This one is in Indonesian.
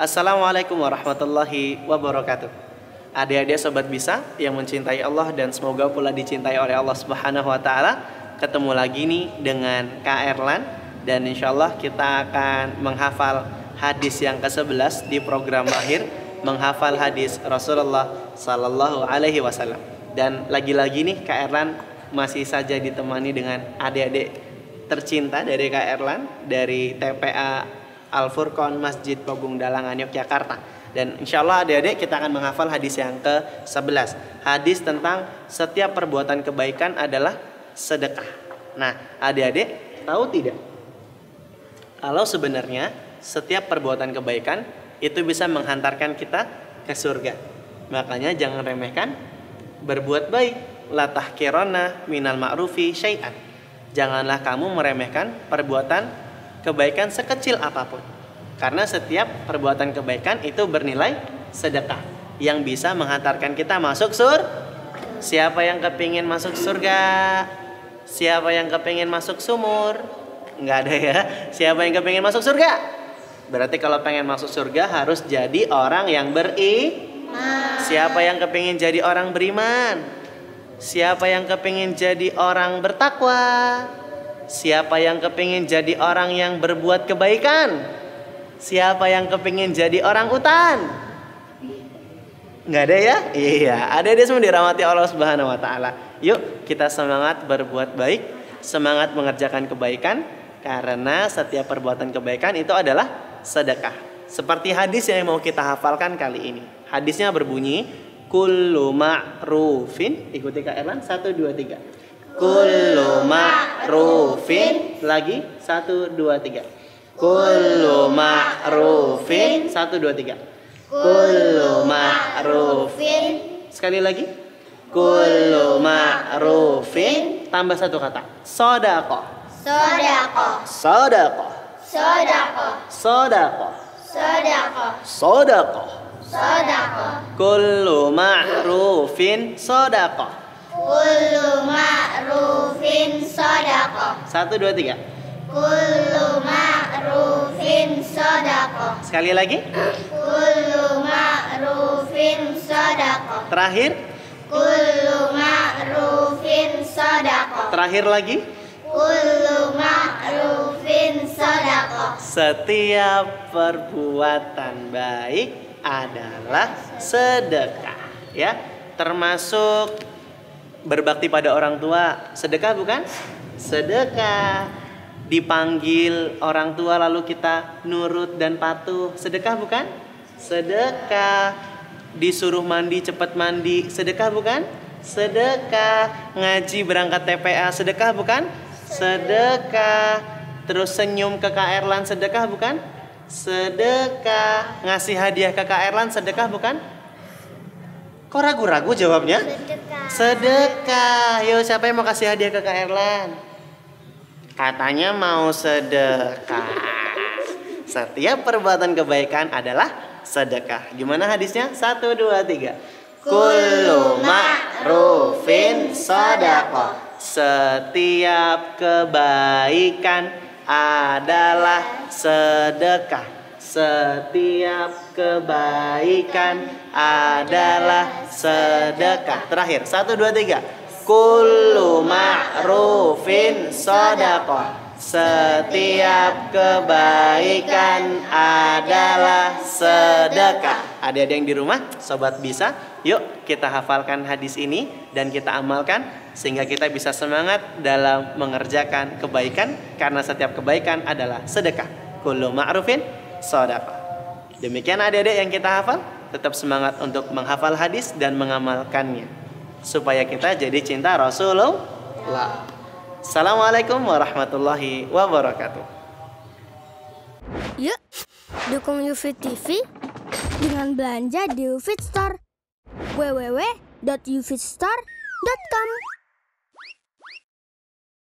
Assalamualaikum warahmatullahi wabarakatuh. Adik-adik sobat bisa yang mencintai Allah dan semoga pula dicintai oleh Allah Subhanahu wa Ta'ala. Ketemu lagi nih dengan Kak Erlan dan insyaallah kita akan menghafal hadis yang ke-11 di program akhir menghafal hadis Rasulullah Sallallahu alaihi wasallam. Dan lagi-lagi nih Kak Erlan masih saja ditemani dengan adik-adik tercinta dari Kak Erlan dari TPA Al-Furqan Masjid Pogung Dalangan Yogyakarta. Dan insya Allah adik-adik kita akan menghafal hadis yang ke-11, hadis tentang setiap perbuatan kebaikan adalah sedekah. Nah adik-adik tahu tidak kalau sebenarnya setiap perbuatan kebaikan itu bisa menghantarkan kita ke surga. Makanya jangan remehkan berbuat baik, la tahqironna minal ma'rufi syai'an. Janganlah kamu meremehkan perbuatan kebaikan sekecil apapun. Karena setiap perbuatan kebaikan itu bernilai sedekah yang bisa menghantarkan kita masuk surga. Siapa yang kepingin masuk surga? Siapa yang kepingin masuk sumur? Enggak ada ya. Siapa yang kepingin masuk surga? Berarti kalau pengen masuk surga harus jadi orang yang beriman. Siapa yang kepingin jadi orang beriman? Siapa yang kepingin jadi orang bertakwa? Siapa yang kepingin jadi orang yang berbuat kebaikan? Siapa yang kepingin jadi orang utan? Nggak ada ya? Iya, ada dia semua dirahmati Allah Subhanahu wa Ta'ala. Yuk kita semangat berbuat baik, semangat mengerjakan kebaikan, karena setiap perbuatan kebaikan itu adalah sedekah. Seperti hadis yang mau kita hafalkan kali ini. Hadisnya berbunyi Kullu ma'rufin. Ikuti Kak Erlan. 1, 2, 3. Kullu ma'rufin. Lagi 1, 2, 3. Kullu ma'rufin. 1, 2, 3. Kullu ma'rufin. Sekali lagi. Kullu ma'rufin. Tambah satu kata. Shadaqah. Shadaqah. Shadaqah. Shadaqah. Shadaqah. Shadaqah. Shadaqah. Shadaqah. Kullu ma'rufin shadaqah. Kullu ma'rufin shadaqah. 1, 2, 3. Kullu ma'rufin shadaqah. Sekali lagi. Kullu ma'rufin shadaqah. Terakhir. Kullu ma'rufin shadaqah. Terakhir lagi. Kullu ma'rufin shadaqah. Setiap perbuatan baik adalah sedekah ya, termasuk berbakti pada orang tua sedekah bukan? Sedekah. Dipanggil orang tua lalu kita nurut dan patuh sedekah bukan? Sedekah. Disuruh mandi cepat mandi sedekah bukan? Sedekah. Ngaji berangkat TPA sedekah bukan? Sedekah. Terus senyum ke Kak Erlan sedekah bukan? Sedekah. Ngasih hadiah ke Kak Erlan sedekah bukan? Kok ragu-ragu jawabnya? Sedekah. Sedekah. Yo siapa yang mau kasih hadiah ke Kak Erlan? Katanya mau sedekah. Setiap perbuatan kebaikan adalah sedekah. Gimana hadisnya? 1, 2, 3. Kullu ma'rufin shadaqah. Setiap kebaikan adalah sedekah. Setiap kebaikan adalah sedekah. Terakhir 1, 2, 3. Kullu ma'rufin shadaqah. Setiap kebaikan adalah sedekah. Adik-adik yang di rumah, sobat bisa, yuk kita hafalkan hadis ini dan kita amalkan sehingga kita bisa semangat dalam mengerjakan kebaikan karena setiap kebaikan adalah sedekah. Kullu ma'rufin shadaqah. Demikian adik-adik yang kita hafal, tetap semangat untuk menghafal hadis dan mengamalkannya supaya kita jadi cinta Rasulullah. Assalamualaikum warahmatullahi wabarakatuh. Yuk, dukung Yufid TV dengan belanja di Yufid Store. www.yufidstore.com